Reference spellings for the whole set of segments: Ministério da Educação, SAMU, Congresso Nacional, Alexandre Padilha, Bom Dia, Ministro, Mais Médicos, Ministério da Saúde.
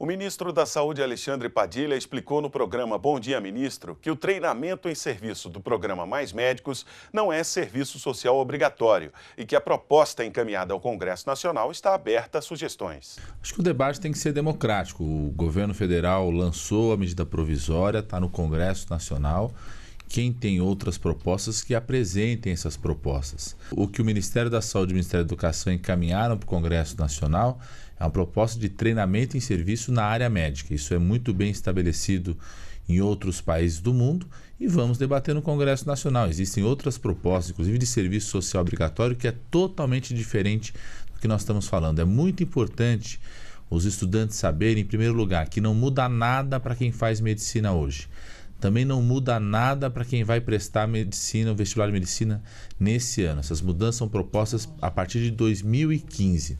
O ministro da Saúde, Alexandre Padilha, explicou no programa Bom Dia, Ministro, que o treinamento em serviço do programa Mais Médicos não é serviço social obrigatório e que a proposta encaminhada ao Congresso Nacional está aberta a sugestões. Acho que o debate tem que ser democrático. O governo federal lançou a medida provisória, está no Congresso Nacional. Quem tem outras propostas, que apresentem essas propostas. O que o Ministério da Saúde e o Ministério da Educação encaminharam para o Congresso Nacional é uma proposta de treinamento em serviço na área médica. Isso é muito bem estabelecido em outros países do mundo e vamos debater no Congresso Nacional. Existem outras propostas, inclusive de serviço social obrigatório, que é totalmente diferente do que nós estamos falando. É muito importante os estudantes saberem, em primeiro lugar, que não muda nada para quem faz medicina hoje. Também não muda nada para quem vai prestar medicina, o vestibular de medicina nesse ano. Essas mudanças são propostas a partir de 2015.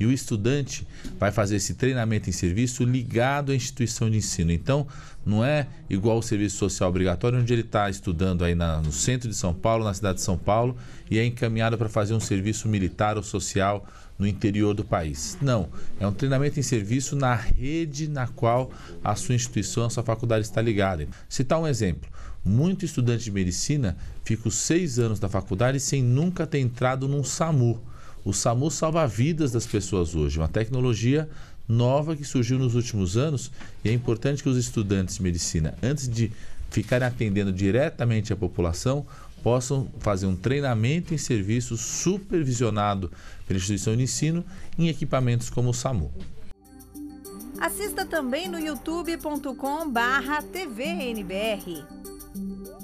E o estudante vai fazer esse treinamento em serviço ligado à instituição de ensino. Então, não é igual ao serviço social obrigatório, onde ele está estudando aí no centro de São Paulo, na cidade de São Paulo, e é encaminhado para fazer um serviço militar ou social no interior do país. Não, é um treinamento em serviço na rede na qual a sua instituição, a sua faculdade está ligada. Citar um exemplo, muito estudante de medicina fica os 6 anos da faculdade sem nunca ter entrado num SAMU. O SAMU salva vidas das pessoas hoje, uma tecnologia nova que surgiu nos últimos anos, e é importante que os estudantes de medicina, antes de ficarem atendendo diretamente a população, possam fazer um treinamento em serviço supervisionado pela instituição de ensino em equipamentos como o SAMU. Assista também no youtube.com/tvnbr.